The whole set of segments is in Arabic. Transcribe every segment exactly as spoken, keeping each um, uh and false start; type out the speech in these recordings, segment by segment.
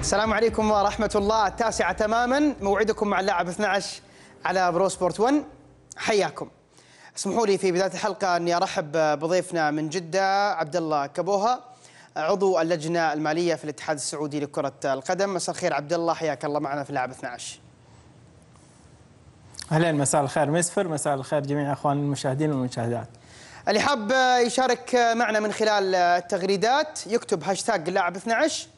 السلام عليكم ورحمة الله. التاسعة تماما موعدكم مع اللاعب اثنعش على برو سبورت واحد. حياكم. اسمحوا لي في بداية الحلقة أني أرحب بضيفنا من جدة عبدالله كبوها، عضو اللجنة المالية في الاتحاد السعودي لكرة القدم. مساء الخير عبد الله، حياك الله معنا في اللاعب اثنعش. أهلا، مساء الخير مسفر، مساء الخير جميع أخوان المشاهدين والمشاهدات. اللي حاب يشارك معنا من خلال التغريدات يكتب هاشتاج اللاعب اثنعش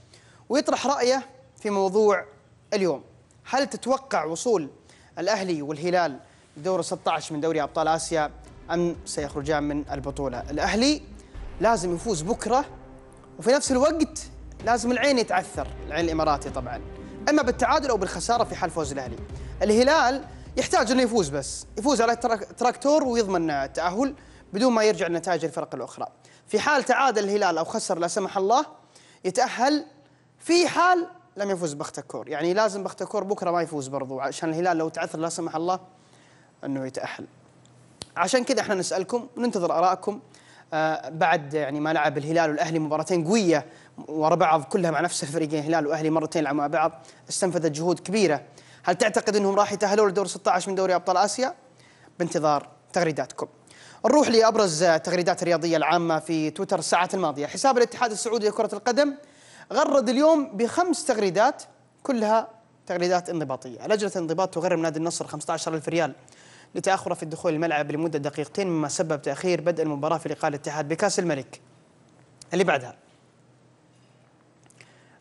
ويطرح رأيه في موضوع اليوم. هل تتوقع وصول الأهلي والهلال لدور ستة عشر من دوري أبطال آسيا أم سيخرجان من البطولة؟ الأهلي لازم يفوز بكرة، وفي نفس الوقت لازم العين يتعثر، العين الإماراتي طبعا، إما بالتعادل أو بالخسارة في حال فوز الأهلي. الهلال يحتاج أنه يفوز، بس يفوز على تراكتور ويضمن التأهل بدون ما يرجع النتائج الفرق الأخرى. في حال تعادل الهلال أو خسر لا سمح الله يتأهل، في حال لم يفوز بختكور. يعني لازم بختكور بكرة ما يفوز برضو عشان الهلال لو تعثر لا سمح الله أنه يتأهل. عشان كذا احنا نسألكم وننتظر آرائكم آه بعد يعني ما لعب الهلال والأهلي مباراتين قوية ورا بعض كلها مع نفس الفريقين، الهلال والأهلي مرتين لعبوا مع بعض، استنفذت جهود كبيرة. هل تعتقد أنهم راح يتأهلوا لدور ستة عشر من دوري أبطال آسيا؟ بانتظار تغريداتكم. نروح لأبرز تغريدات الرياضية العامة في تويتر الساعات الماضية. حساب الاتحاد السعودي لكرة القدم غرد اليوم بخمس تغريدات كلها تغريدات انضباطية. لجنة الانضباط تغرم نادي النصر خمسة عشر ألف ريال لتأخره في الدخول الملعب لمدة دقيقتين، مما سبب تأخير بدء المباراة في لقاء الاتحاد بكاس الملك. اللي بعدها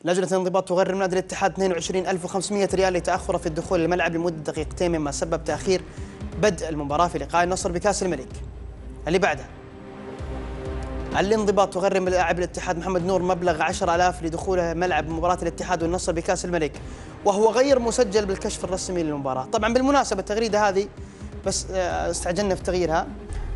لجنة الانضباط تغرم نادي الاتحاد اثنين وعشرين ألف وخمسمئة ريال لتأخره في الدخول الملعب لمدة دقيقتين، مما سبب تأخير بدء المباراة في لقاء النصر بكاس الملك. اللي بعدها الانضباط تغرم لاعب الاتحاد محمد نور مبلغ عشرة آلاف لدخوله ملعب مباراة الاتحاد والنصر بكاس الملك، وهو غير مسجل بالكشف الرسمي للمباراة. طبعا بالمناسبة التغريدة هذه بس استعجلنا في تغييرها،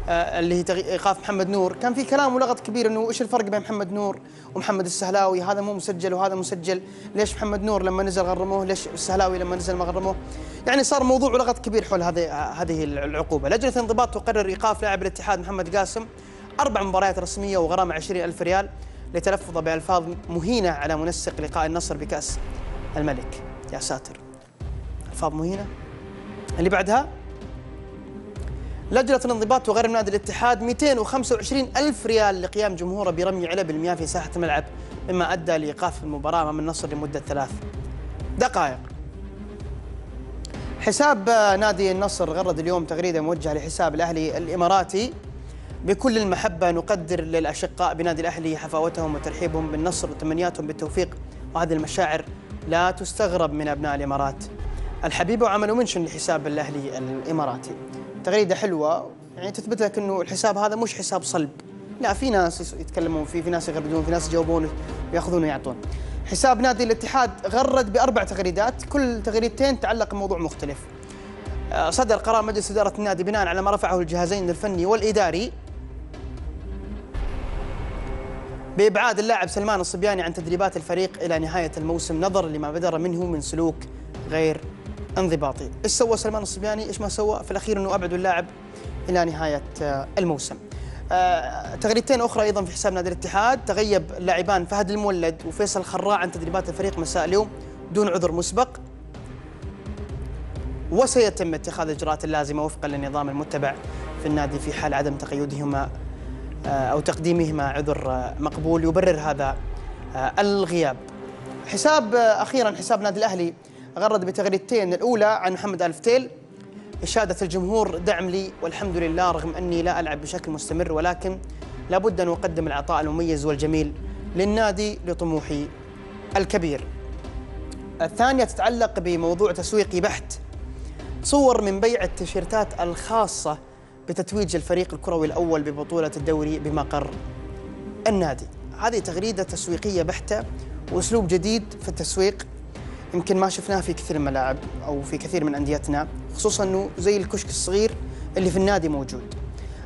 اللي هي ايقاف محمد نور، كان في كلام ولغط كبير انه ايش الفرق بين محمد نور ومحمد السهلاوي، هذا مو مسجل وهذا مسجل، ليش محمد نور لما نزل غرموه، ليش السهلاوي لما نزل ما غرموه؟ يعني صار موضوع ولغط كبير حول هذه هذه العقوبة. لجنة الانضباط تقرر ايقاف لاعب الاتحاد محمد قاسم أربع مباريات رسمية وغرامة عشرين ألف ريال لتلفظه بألفاظ مهينة على منسق لقاء النصر بكأس الملك. يا ساتر، ألفاظ مهينة. اللي بعدها لجنة الانضباط تغرم نادي الاتحاد مئتين وخمسة وعشرين ألف ريال لقيام جمهوره برمي علب المياه في ساحة الملعب، مما أدى لإيقاف المباراة أمام النصر لمدة ثلاث دقائق. حساب نادي النصر غرد اليوم تغريدة موجهة لحساب الأهلي الإماراتي. بكل المحبة نقدر للأشقاء بنادي الأهلي حفاوتهم وترحيبهم بالنصر وتمنياتهم بالتوفيق، وهذه المشاعر لا تستغرب من أبناء الإمارات الحبيبة. وعملوا منشن لحساب الأهلي الإماراتي، تغريدة حلوة يعني تثبت لك أنه الحساب هذا مش حساب صلب، لا، في ناس يتكلمون فيه، في ناس يغردون، في ناس يجاوبون ويأخذون ويعطون. حساب نادي الاتحاد غرد بأربع تغريدات، كل تغريدتين تعلق بموضوع مختلف. صدر قرار مجلس إدارة النادي بناء على ما رفعه الجهازين الفني والإداري بإبعاد اللاعب سلمان الصبياني عن تدريبات الفريق إلى نهاية الموسم نظر لما بدر منه من سلوك غير انضباطي. إيش سوى سلمان الصبياني؟ إيش ما سوى؟ في الأخير أنه أبعدوا اللاعب إلى نهاية الموسم. آه، تغريدتين أخرى أيضاً في حساب نادي الاتحاد. تغيب اللاعبان فهد المولد وفيصل خراع عن تدريبات الفريق مساء اليوم دون عذر مسبق، وسيتم اتخاذ الإجراءات اللازمة وفقاً للنظام المتبع في النادي في حال عدم تقيدهما أو تقديمهما عذر مقبول يبرر هذا الغياب. حساب أخيرا حساب نادي الأهلي غرد بتغريدتين، الأولى عن محمد الفتيل، إشادة الجمهور دعم لي والحمد لله رغم أني لا ألعب بشكل مستمر، ولكن لابد أن أقدم العطاء المميز والجميل للنادي لطموحي الكبير. الثانية تتعلق بموضوع تسويقي بحت، صور من بيع التيشيرتات الخاصة بتتويج الفريق الكروي الأول ببطولة الدوري بمقر النادي. هذه تغريدة تسويقية بحتة وأسلوب جديد في التسويق يمكن ما شفناه في كثير من الملاعب أو في كثير من أنديتنا، خصوصاً أنه زي الكشك الصغير اللي في النادي موجود.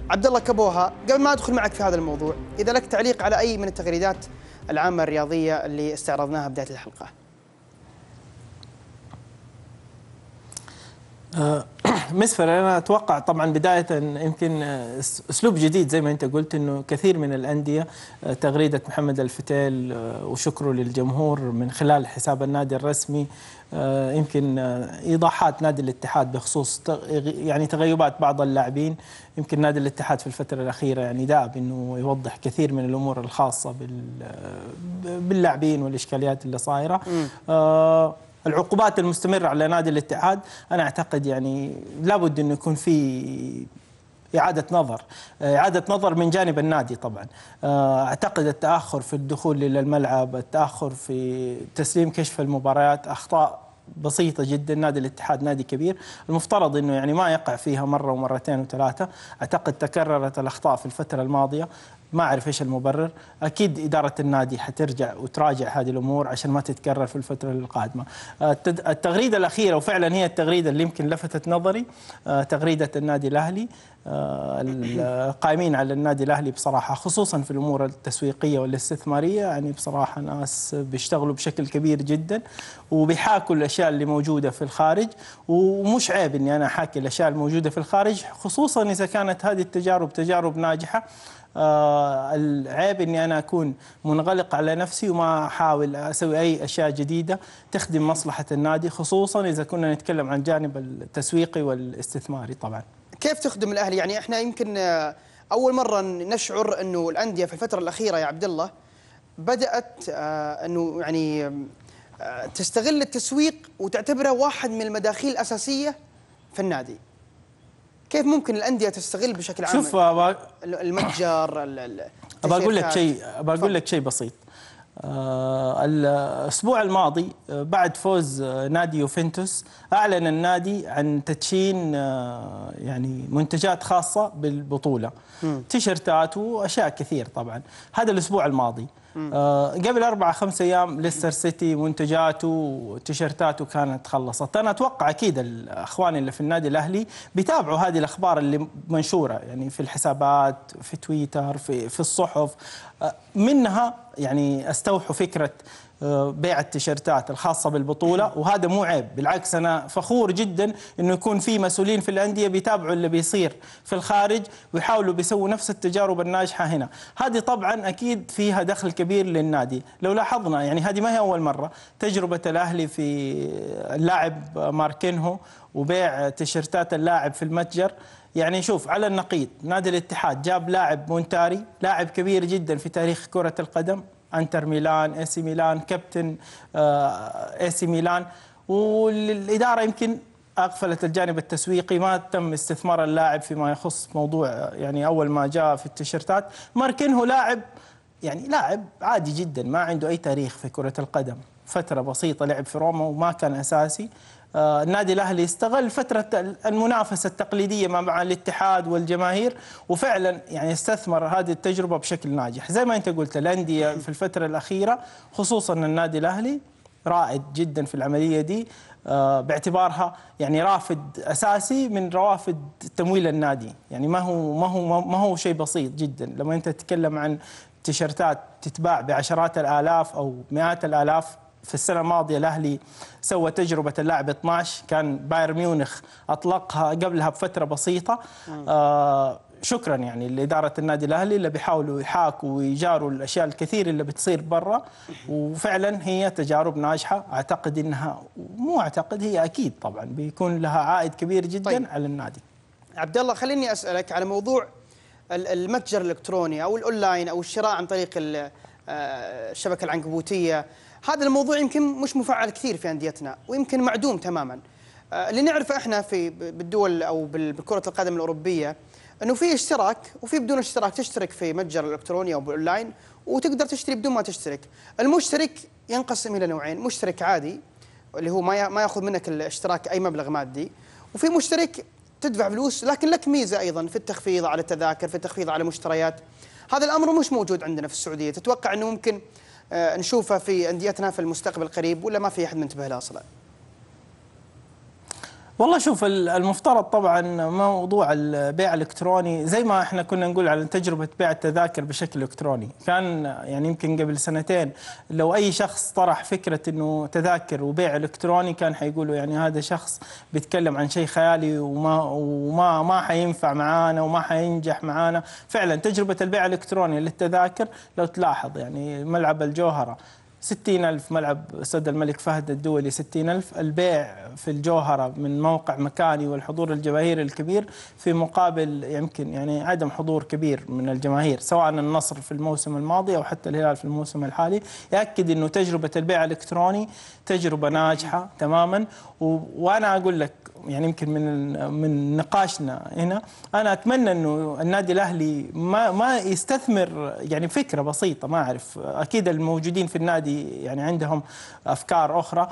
عبد الله كبوها، قبل ما أدخل معك في هذا الموضوع، إذا لك تعليق على أي من التغريدات العامة الرياضية اللي استعرضناها بداية الحلقة. مسفر، أنا أتوقع طبعا بداية يمكن أسلوب جديد زي ما أنت قلت، أنه كثير من الأندية تغريدة محمد الفتيل وشكره للجمهور من خلال حساب النادي الرسمي، يمكن إيضاحات نادي الاتحاد بخصوص يعني تغيبات بعض اللاعبين. يمكن نادي الاتحاد في الفترة الأخيرة يعني داب أنه يوضح كثير من الأمور الخاصة باللاعبين والإشكاليات اللي صايرة. العقوبات المستمرة على نادي الاتحاد أنا أعتقد يعني لابد أنه يكون في إعادة نظر إعادة نظر من جانب النادي. طبعا أعتقد التأخر في الدخول للملعب، التأخر في تسليم كشف المباريات، أخطاء بسيطة جدا. نادي الاتحاد نادي كبير، المفترض انه يعني ما يقع فيها مرة ومرتين وثلاثة. اعتقد تكررت الاخطاء في الفترة الماضية، ما اعرف ايش المبرر. اكيد إدارة النادي حترجع وتراجع هذه الامور عشان ما تتكرر في الفترة القادمة. التغريدة الأخيرة وفعلا هي التغريدة اللي يمكن لفتت نظري، تغريدة النادي الأهلي، القائمين على النادي الأهلي بصراحة خصوصا في الأمور التسويقية والاستثمارية، يعني بصراحة ناس بيشتغلوا بشكل كبير جدا وبيحاكوا الأشياء اللي موجودة في الخارج. ومش عيب أني أنا أحاكي الأشياء الموجودة في الخارج، خصوصا إذا كانت هذه التجارب تجارب ناجحة. آه العيب أني أنا أكون منغلق على نفسي وما أحاول أسوي أي أشياء جديدة تخدم مصلحة النادي، خصوصا إذا كنا نتكلم عن الجانب التسويقي والاستثماري. طبعا كيف تخدم الأهلي؟ يعني احنا يمكن أول مرة نشعر أنه الأندية في الفترة الأخيرة يا عبد الله بدأت أنه يعني تستغل التسويق وتعتبره واحد من المداخيل الأساسية في النادي. كيف ممكن الأندية تستغل بشكل عام؟ شوف أبا المتجر أبغى أقول لك شيء أبغى أقول لك شيء بسيط. آه الأسبوع الماضي بعد فوز نادي يوفنتوس أعلن النادي عن تدشين آه يعني منتجات خاصة بالبطولة، تيشرتات وأشياء كثير. طبعا هذا الأسبوع الماضي، آه قبل أربعة خمس أيام ليستر سيتي منتجاته وتيشرتاته كانت خلصت. أنا أتوقع أكيد الأخوان اللي في النادي الأهلي بيتابعوا هذه الأخبار اللي منشورة يعني في الحسابات، في تويتر، في, في الصحف. آه منها يعني استوحوا فكرة بيع التيشيرتات الخاصة بالبطولة، وهذا مو عيب، بالعكس أنا فخور جدا أنه يكون في مسؤولين في الأندية بيتابعوا اللي بيصير في الخارج ويحاولوا بيسووا نفس التجارب الناجحة هنا. هذه طبعا أكيد فيها دخل كبير للنادي. لو لاحظنا يعني هذه ما هي أول مرة، تجربة الأهلي في اللاعب ماركنهو وبيع تيشيرتات اللاعب في المتجر. يعني شوف، على النقيض نادي الاتحاد جاب لاعب مونتاري، لاعب كبير جدا في تاريخ كرة القدم، انتر ميلان، اي سي ميلان، كابتن اي سي ميلان، والإدارة يمكن أغفلت الجانب التسويقي، ما تم استثمار اللاعب فيما يخص موضوع يعني أول ما جاء في التيشيرتات. ماركنهو لاعب يعني لاعب عادي جدا، ما عنده أي تاريخ في كرة القدم، فترة بسيطة لعب في روما وما كان أساسي. النادي الأهلي استغل فترة المنافسة التقليدية مع الاتحاد والجماهير، وفعلا يعني استثمر هذه التجربة بشكل ناجح. زي ما أنت قلت، الأندية في الفترة الأخيرة خصوصا النادي الأهلي رائد جدا في العملية دي، باعتبارها يعني رافد أساسي من روافد تمويل النادي. يعني ما هو ما هو ما هو شيء بسيط جدا لما أنت تتكلم عن تيشيرتات تتباع بعشرات الآلاف أو مئات الآلاف. في السنة الماضية الأهلي سوى تجربة اللاعب اثناعشر، كان بايرن ميونخ أطلقها قبلها بفترة بسيطة. آه شكرا يعني لإدارة النادي الأهلي اللي بيحاولوا يحاكوا ويجاروا الأشياء الكثير اللي بتصير برا، وفعلا هي تجارب ناجحة. أعتقد أنها مو أعتقد هي أكيد طبعا بيكون لها عائد كبير جدا. طيب. على النادي. عبد الله خليني أسألك على موضوع المتجر الإلكتروني أو الأونلاين أو الشراء عن طريق الشبكة العنكبوتية. هذا الموضوع يمكن مش مفعل كثير في أنديتنا ويمكن معدوم تماما. اللي نعرفه احنا في بالدول او بكرة القدم الأوروبية انه في اشتراك وفي بدون اشتراك، تشترك في متجر الإلكتروني او بالأونلاين وتقدر تشتري بدون ما تشترك. المشترك ينقسم الى نوعين، مشترك عادي اللي هو ما ما ياخذ منك الاشتراك اي مبلغ مادي، وفي مشترك تدفع فلوس لكن لك ميزة ايضا في التخفيض على التذاكر، في التخفيض على مشتريات. هذا الامر مش موجود عندنا في السعودية. تتوقع انه ممكن نشوفها في أنديتنا في المستقبل القريب ولا ما في أحد منتبه لها أصلا؟ والله شوف، المفترض طبعا موضوع البيع الالكتروني زي ما احنا كنا نقول على تجربه بيع التذاكر بشكل الكتروني، كان يعني يمكن قبل سنتين لو اي شخص طرح فكره انه تذاكر وبيع الكتروني كان حيقولوا يعني هذا شخص بيتكلم عن شيء خيالي وما وما ما حينفع معانا وما حينجح معانا. فعلا تجربه البيع الالكتروني للتذاكر لو تلاحظ يعني ملعب الجوهره ستين ألف، ملعب استاد الملك فهد الدولي ستين ألف، البيع في الجوهرة من موقع مكاني والحضور الجماهيري الكبير في مقابل يمكن يعني عدم حضور كبير من الجماهير سواء النصر في الموسم الماضي أو حتى الهلال في الموسم الحالي، يأكد أنه تجربة البيع الإلكتروني تجربة ناجحة تماما. وأنا أقول لك يعني يمكن من من نقاشنا هنا، انا اتمنى انه النادي الاهلي ما ما يستثمر يعني فكره بسيطه، ما اعرف اكيد الموجودين في النادي يعني عندهم افكار اخرى.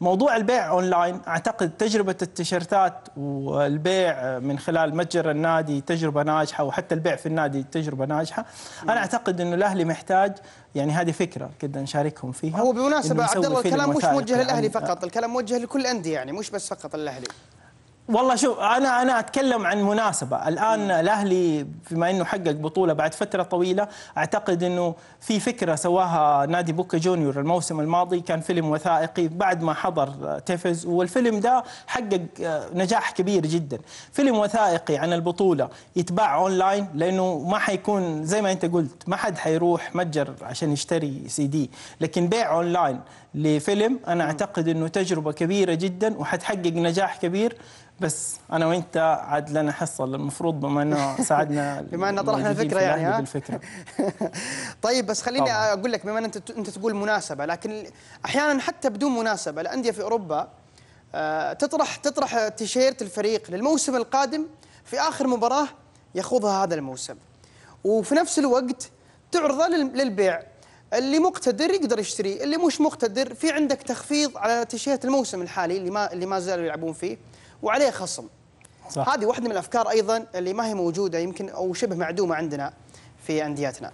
موضوع البيع اونلاين، اعتقد تجربه التيشيرتات والبيع من خلال متجر النادي تجربه ناجحه، وحتى البيع في النادي تجربه ناجحه. انا اعتقد انه الاهلي محتاج يعني هذه فكره كده نشاركهم فيها. هو بمناسبه عبد الله الكلام مش موجه للاهلي فقط، الكلام موجه لكل الانديه يعني مش بس فقط الاهلي. والله شوف، انا انا اتكلم عن مناسبه الان. الاهلي بما انه حقق بطوله بعد فتره طويله، اعتقد انه في فكره سواها نادي بوكا جونيور الموسم الماضي، كان فيلم وثائقي بعد ما حضر تيفيز، والفيلم ده حقق نجاح كبير جدا. فيلم وثائقي عن البطوله يتباع اونلاين، لانه ما حيكون زي ما انت قلت، ما حد حيروح متجر عشان يشتري سي دي، لكن بيع اونلاين لفيلم انا اعتقد انه تجربه كبيره جدا وحتحقق نجاح كبير. بس انا وانت عاد لنا حصه المفروض بما انه ساعدنا بما انه طرحنا الفكره يعني بالفكره. طيب بس خليني طبعا اقول لك، بما انت انت تقول مناسبه، لكن احيانا حتى بدون مناسبه الانديه في اوروبا تطرح تطرح تيشيرت الفريق للموسم القادم في اخر مباراه يخوضها هذا الموسم، وفي نفس الوقت تعرضه للبيع. اللي مقتدر يقدر يشتري، اللي مش مقتدر في عندك تخفيض على تيشيرت الموسم الحالي اللي ما اللي ما زالوا يلعبون فيه وعليه خصم. صح. هذه واحدة من الأفكار أيضا اللي ما هي موجودة يمكن أو شبه معدومة عندنا في أندياتنا.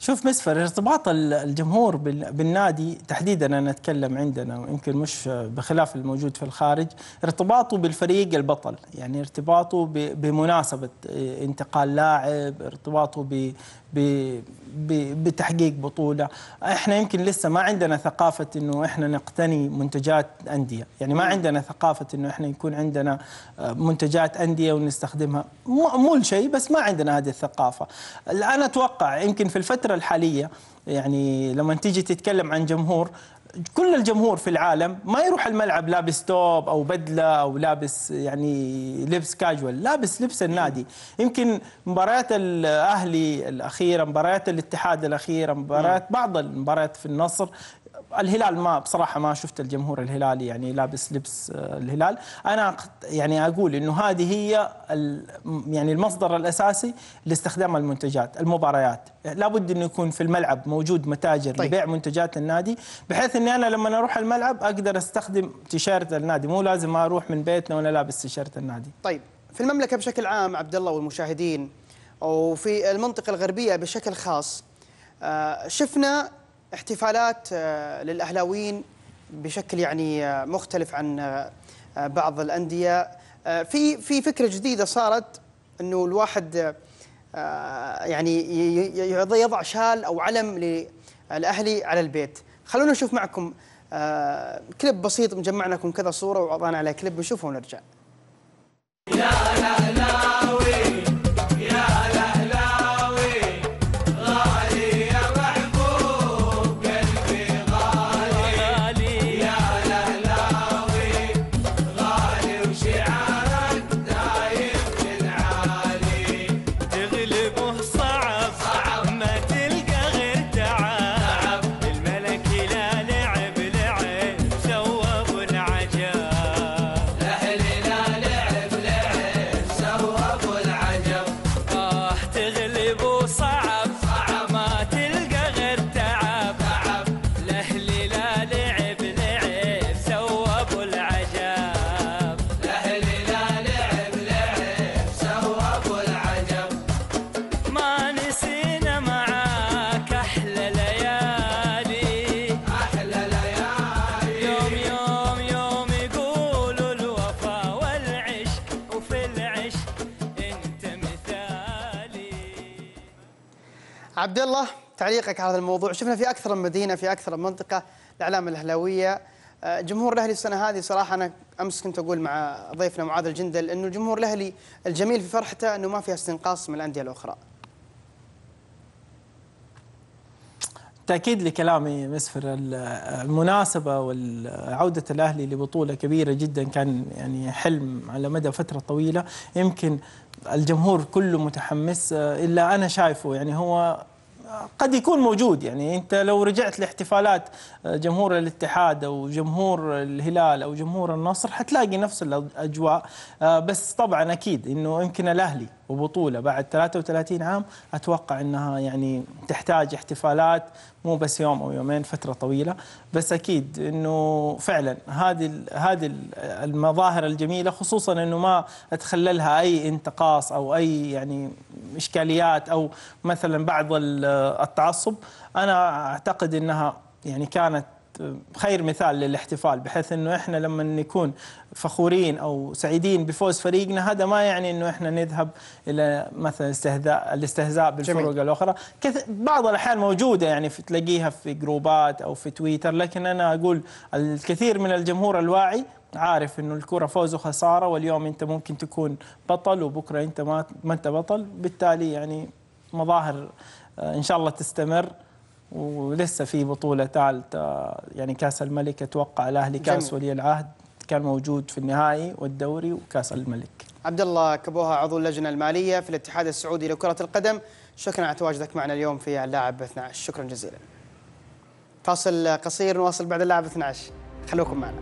شوف مسفر، ارتباط الجمهور بالنادي تحديدا، انا اتكلم عندنا ويمكن مش بخلاف الموجود في الخارج، ارتباطه بالفريق البطل، يعني ارتباطه بمناسبه انتقال لاعب، ارتباطه ب بتحقيق بطوله. احنا يمكن لسه ما عندنا ثقافه انه احنا نقتني منتجات انديه، يعني ما عندنا ثقافه انه احنا يكون عندنا منتجات انديه ونستخدمها، مو لشيء بس ما عندنا هذه الثقافه. الان اتوقع يمكن في الفتره الحاليه يعني لما تيجي تتكلم عن جمهور، كل الجمهور في العالم ما يروح الملعب لابس توب او بدله او لابس يعني لبس كاجوال، لابس لبس النادي. يمكن مباريات الاهلي الاخيره، مباريات الاتحاد الاخيره، مباريات بعض المباريات في النصر، الهلال ما بصراحه ما شفت الجمهور الهلالي يعني لابس لبس الهلال. انا يعني اقول انه هذه هي يعني المصدر الاساسي لاستخدام المنتجات، المباريات لابد انه يكون في الملعب موجود متاجر. طيب. لبيع منتجات النادي، بحيث اني انا لما اروح الملعب اقدر استخدم تيشيرت النادي، مو لازم اروح من بيتنا وانا لابس تيشيرت النادي. طيب في المملكه بشكل عام عبد الله والمشاهدين، وفي المنطقه الغربيه بشكل خاص، شفنا احتفالات للأهلاويين بشكل يعني مختلف عن بعض الأندية. في في فكرة جديدة صارت انه الواحد يعني يضع شال او علم للأهلي على البيت. خلونا نشوف معكم كليب بسيط، مجمعناكم كذا صورة وعطانا على كليب، نشوفه ونرجع. عبد الله، تعليقك على هذا الموضوع. شفنا في اكثر من مدينه، في اكثر من منطقه، الاعلام الاهلاويه جمهور الاهلي السنه هذه صراحه، انا امس كنت اقول مع ضيفنا معاذ الجندل انه الجمهور الاهلي الجميل في فرحته انه ما فيها استنقاص من الانديه الاخرى. تأكيد لكلامي مسفر، المناسبة وعودة الأهلي لبطولة كبيرة جدا كان يعني حلم على مدى فترة طويلة. يمكن الجمهور كله متحمس، إلا أنا شايفه يعني هو قد يكون موجود. يعني أنت لو رجعت لاحتفالات جمهور الاتحاد أو جمهور الهلال أو جمهور النصر حتلاقي نفس الأجواء، بس طبعا أكيد أنه يمكن الأهلي وبطولة بعد ثلاثة وثلاثين عام أتوقع أنها يعني تحتاج احتفالات، مو بس يوم أو يومين، فترة طويلة. بس أكيد أنه فعلا هذه هذه المظاهر الجميلة، خصوصا أنه ما أتخللها أي انتقاص أو أي يعني إشكاليات أو مثلا بعض التعصب. أنا أعتقد أنها يعني كانت خير مثال للاحتفال، بحيث انه احنا لما نكون فخورين او سعيدين بفوز فريقنا هذا ما يعني انه احنا نذهب الى مثلا استهزاء الاستهزاء بالفرق الاخرى. بعض الاحيان موجوده يعني في تلاقيها في جروبات او في تويتر، لكن انا اقول الكثير من الجمهور الواعي عارف انه الكره فوز وخساره، واليوم انت ممكن تكون بطل وبكره انت ما ما انت بطل، بالتالي يعني مظاهر ان شاء الله تستمر. ولسه في بطولة ثالثة يعني كاس الملك، أتوقع الأهلي كاس ولي العهد كان موجود في النهائي والدوري وكاس الملك. عبد الله كبوها، عضو اللجنة المالية في الاتحاد السعودي لكرة القدم، شكرا على تواجدك معنا اليوم في اللاعب اثنا عشر، شكرا جزيلا. فاصل قصير، نواصل بعد اللاعب اثنا عشر، خلوكم معنا.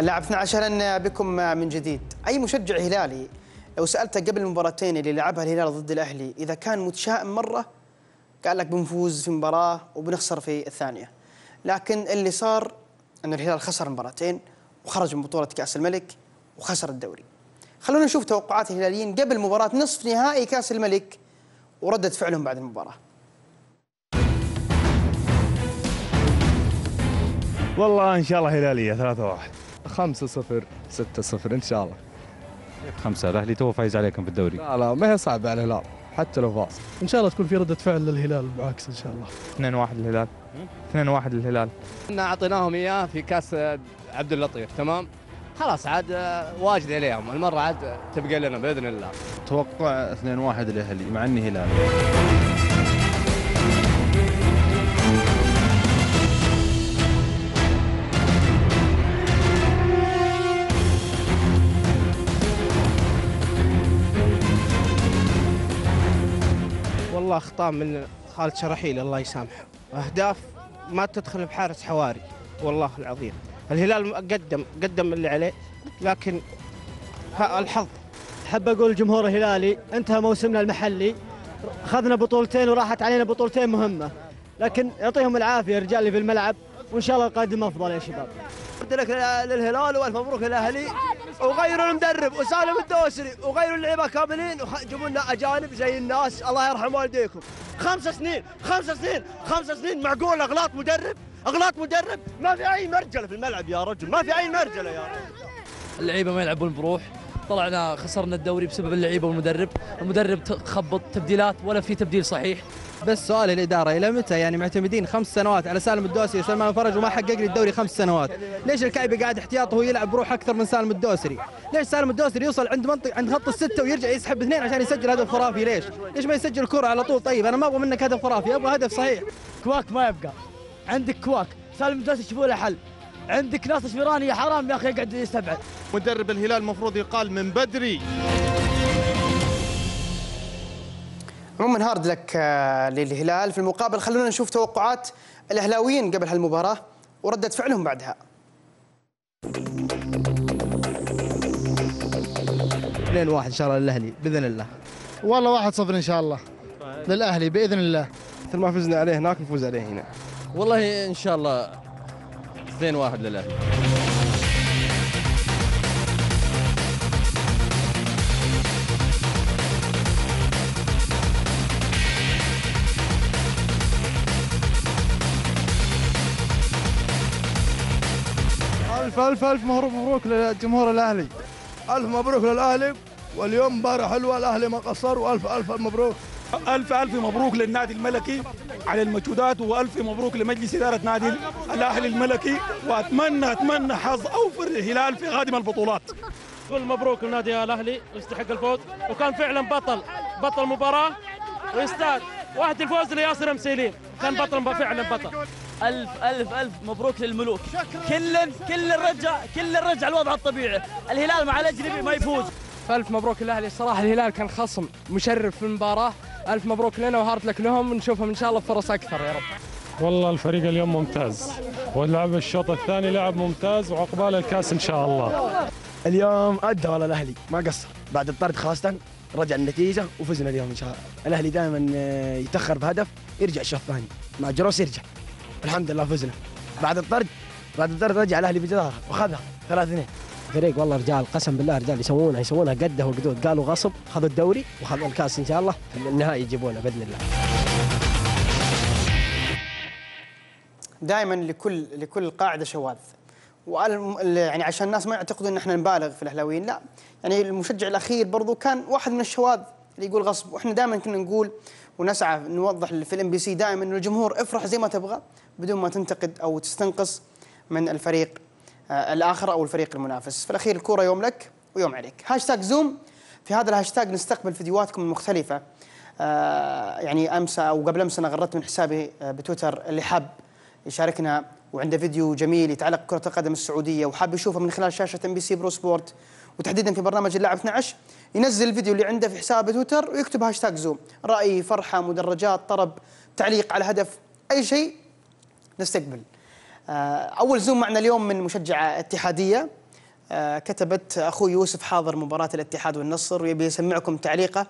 اللاعب اثنا عشر، اهلا بكم من جديد. اي مشجع هلالي لو سالته قبل المباراتين اللي لعبها الهلال ضد الاهلي اذا كان متشائم مره قال لك بنفوز في مباراه وبنخسر في الثانيه، لكن اللي صار ان الهلال خسر مباراتين وخرج من بطوله كاس الملك وخسر الدوري. خلونا نشوف توقعات الهلاليين قبل مباراه نصف نهائي كاس الملك ورده فعلهم بعد المباراه. والله ان شاء الله هلاليه ثلاثة واحد، خمسة صفر، ستة صفر ان شاء الله. خمسة الاهلي تو فايز عليكم بالدوري. لا لا ما هي صعبه على الهلال حتى لو فاز. ان شاء الله تكون في رده فعل للهلال بالعكس ان شاء الله. اثنين واحد للهلال. اثنين واحد للهلال. احنا اعطيناهم اياه في كاس عبد اللطيف، تمام؟ خلاص عاد واجد عليهم، المره عاد تبقى لنا باذن الله. اتوقع اثنين واحد الاهلي مع اني هلال. والله خطأ من خالد شحايل الله يسامحه، أهداف ما تدخل بحارس حواري والله العظيم. الهلال قدم قدم اللي عليه، لكن الحظ. أحب أقول جمهور الهلالي انتهى موسمنا المحلي، أخذنا بطولتين وراحت علينا بطولتين مهمة، لكن يعطيهم العافية الرجال اللي في الملعب، وإن شاء الله القادم أفضل يا شباب. قلت لك للهلال والف مبروك للأهلي، وغيروا المدرب وسالم الدوسري وغيروا اللعيبه كاملين وجيبوا لنا اجانب زي الناس الله يرحم والديكم. خمس سنين خمس سنين خمس سنين معقول اغلاط مدرب اغلاط مدرب ما في اي مرجله في الملعب يا رجل، ما في اي مرجله يا رجل. اللعيبه ما يلعبون بروح، طلعنا خسرنا الدوري بسبب اللعيبه والمدرب، المدرب تخبط تبديلات ولا في تبديل صحيح. بس سؤال الاداره الى متى يعني معتمدين خمس سنوات على سالم الدوسري وسلمان الفرج وما حقق لي الدوري خمس سنوات؟ ليش الكعبي قاعد احتياط وهو يلعب بروح اكثر من سالم الدوسري؟ ليش سالم الدوسري يوصل عند منطقه عند خط السته ويرجع يسحب اثنين عشان يسجل هدف خرافي؟ ليش؟ ليش ما يسجل كره على طول؟ طيب انا ما ابغى منك هدف خرافي، ابغى هدف صحيح. كواك ما يبقى، عندك كواك، سالم الدوسري شوفوا له حل، عندك ناس اشفيراني يا حرام يا اخي يقعد يستبعد. مدرب الهلال المفروض يقال من بدري. عموما هارد لك للهلال. في المقابل خلونا نشوف توقعات الاهلاويين قبل هالمباراه ورده فعلهم بعدها. اثنين واحد ان شاء الله للاهلي باذن الله. والله واحد صفر ان شاء الله للاهلي باذن الله. مثل ما فزنا عليه هناك نفوز عليه هنا. والله ان شاء الله اثنين واحد للاهلي. الف الف الف مبروك مبروك للجمهور الاهلي. الف مبروك للاهلي، واليوم مباراه حلوه، الاهلي ما قصر، والف الف مبروك. الف الف مبروك للنادي الملكي على المجهودات، والف مبروك لمجلس اداره نادي الاهلي الملكي، واتمنى اتمنى حظ اوفر للهلال في قادم البطولات. كل مبروك لنادي الاهلي، يستحق الفوز، وكان فعلا بطل بطل مباراه ويستاهل. واحد الفوز لياسر مسيليم، كان بطل فعلا بطل. ألف ألف ألف مبروك للملوك، كل كل رجع كل رجع الوضع الطبيعي، الهلال مع الأجنبي ما يفوز. فألف مبروك الأهلي، الصراحة الهلال كان خصم مشرف في المباراة، ألف مبروك لنا وهارت لك لهم، ونشوفهم إن شاء الله بفرص أكثر يا رب. والله الفريق اليوم ممتاز، واللعب الشوط الثاني لعب ممتاز، وعقبال الكاس إن شاء الله. اليوم أدى والله الأهلي ما قصر، بعد الطرد خاصة رجع النتيجة وفزنا اليوم إن شاء الله. الأهلي دائما يتأخر بهدف يرجع الشوط الثاني، مع جروس يرجع. الحمد لله فزنا بعد الطرد، بعد الطرد رجع الاهلي بجدارة وخذها ثلاثة اثنين. فريق والله رجال قسم بالله رجال يسوونها يسوونها قده وقدود، قالوا غصب خذوا الدوري وخذوا الكاس ان شاء الله، في النهائي يجيبونه باذن الله. دائما لكل لكل قاعده شواذ، يعني عشان الناس ما يعتقدوا ان احنا نبالغ في الاهلاويين، لا يعني المشجع الاخير برضو كان واحد من الشواذ اللي يقول غصب، واحنا دائما كنا نقول ونسعى نوضح في الام بي سي دائما انه الجمهور افرح زي ما تبغى بدون ما تنتقد او تستنقص من الفريق الاخر او الفريق المنافس، في الاخير الكوره يوم لك ويوم عليك. هاشتاج زوم، في هذا الهاشتاج نستقبل فيديوهاتكم المختلفه. يعني امس او قبل امس انا غردت من حسابي بتويتر، اللي حاب يشاركنا وعنده فيديو جميل يتعلق بكره القدم السعوديه وحاب يشوفه من خلال شاشه ام بي سي برو سبورت وتحديدا في برنامج اللاعب اثنعش، ينزل الفيديو اللي عنده في حسابه تويتر ويكتب هاشتاج زوم، رأي، فرحة، مدرجات، طرب، تعليق على هدف، أي شيء نستقبل. أول زوم معنا اليوم من مشجعة اتحادية، كتبت أخوي يوسف حاضر مباراة الاتحاد والنصر ويبي يسمعكم تعليقه،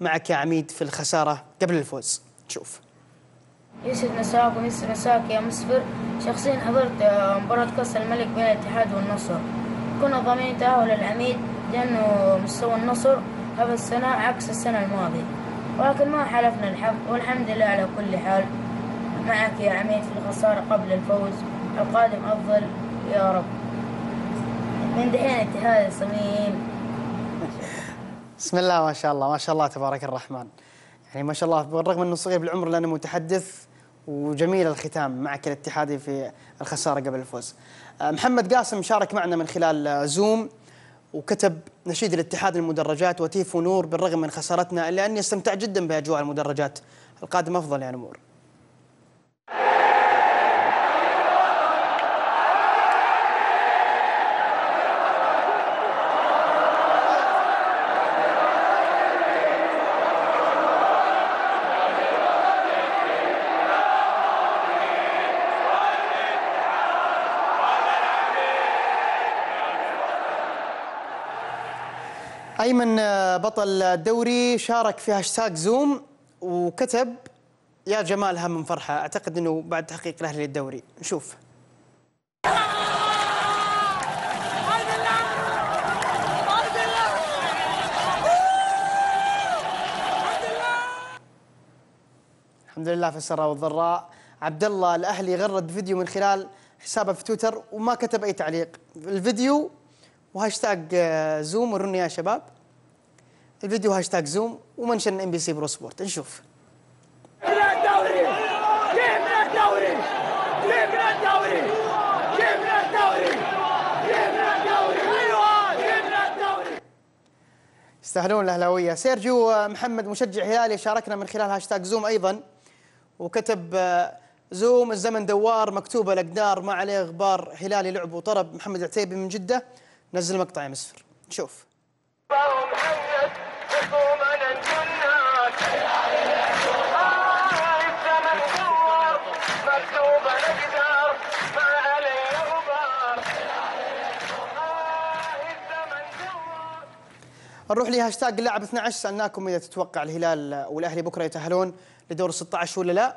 معك يا عميد في الخسارة قبل الفوز. تشوف يوسف نساك ويس نساك يا مسفر، شخصيا حضرت مباراة كاس الملك بين الاتحاد والنصر، كنا ضامنين تأهل العميد لأنه مستوى النصر هذا السنة عكس السنة الماضية، ولكن ما حالفنا الحظ والحمد لله على كل حال. معك يا عميد في الخسارة قبل الفوز، القادم أفضل يا رب. من دحين اتحاد صميم. بسم الله ما شاء الله ما شاء الله تبارك الرحمن. يعني ما شاء الله بالرغم أنه صغير بالعمر لأنه متحدث وجميل الختام، معك الاتحادي في الخسارة قبل الفوز. محمد قاسم شارك معنا من خلال زوم وكتب نشيد الاتحاد المدرجات وتيفو نور، بالرغم من خسارتنا الا اني استمتع جدا باجواء المدرجات، القادم افضل يا نمور. أيمن بطل الدوري شارك في هاشتاج زوم وكتب يا جمالها من فرحة، أعتقد أنه بعد تحقيق الأهلي للدوري. نشوف الحمد لله في السراء والضراء. عبد الله الأهلي غرد فيديو من خلال حسابه في تويتر وما كتب أي تعليق، الفيديو وهاشتاج زوم، وروني يا شباب الفيديو هاشتاج زوم ومنشن ام بي سي برو سبورت. نشوف يستاهلون الاهلاويه. سيرجو محمد مشجع هلالي شاركنا من خلال هاشتاج زوم ايضا وكتب زوم الزمن دوار، مكتوبه الاقدار، ما عليه غبار، هلالي لعب وطرب. محمد العتيبي من جده نزل مقطع يا مسفر، نشوف. نروح لهاشتاج اللاعب اثنعش، سألناكم إذا تتوقع الهلال والأهلي بكرة يتأهلون لدور ستة عشر ولا لا؟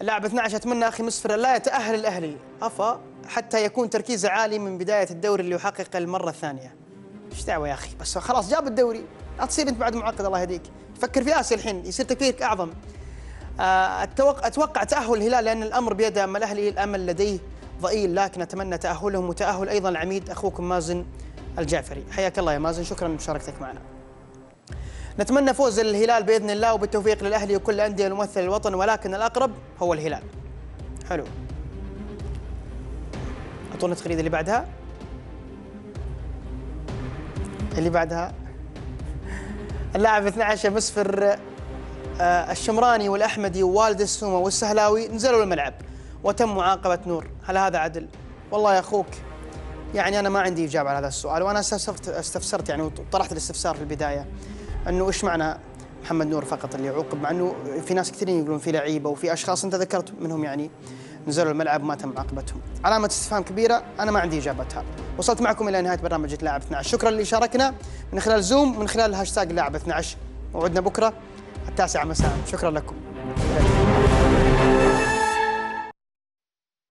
اللاعب اثنعش أتمنى أخي مسفر لا يتأهل الأهلي، أفا حتى يكون تركيزه عالي من بداية الدوري اللي يحقق المرة الثانية. ايش دعوة يا أخي، بس خلاص جاب الدوري، لا تصير أنت بعد معقد الله يهديك، فكر في آسيا الحين يصير تفكيرك أعظم. أتوقع أتوقع تأهل الهلال لأن الأمر بيده، أما الأهلي الأمل لديه ضئيل، لكن أتمنى تأهلهم وتأهل أيضا العميد أخوكم مازن الجعفري. حياك الله يا مازن، شكرا لمشاركتك معنا. نتمنى فوز الهلال بإذن الله وبالتوفيق للأهلي وكل أندية الممثل الوطن، ولكن الأقرب هو الهلال. حلو، أعطونا التغريدة اللي بعدها اللي بعدها اللاعب اثناعش مسفر الشمراني والأحمدي ووالد السومة والسهلاوي نزلوا الملعب وتم معاقبة نور، هل هذا عدل؟ والله يا أخوك يعني أنا ما عندي إجابة على هذا السؤال، وأنا استفسرت, استفسرت يعني وطرحت الاستفسار في البداية أنه إيش معنى محمد نور فقط اللي يعوقب، مع أنه في ناس كثيرين يقولون في لعيبة وفي أشخاص أنت ذكرت منهم يعني نزلوا الملعب وما تم معاقبتهم. علامة استفهام كبيرة، أنا ما عندي إجابتها. وصلت معكم إلى نهاية برنامج اللاعب اثناعش، شكرا اللي شاركنا من خلال زوم من خلال هاشتاج اللاعب اثناعش. موعدنا بكرة التاسعة مساء، شكرا لكم.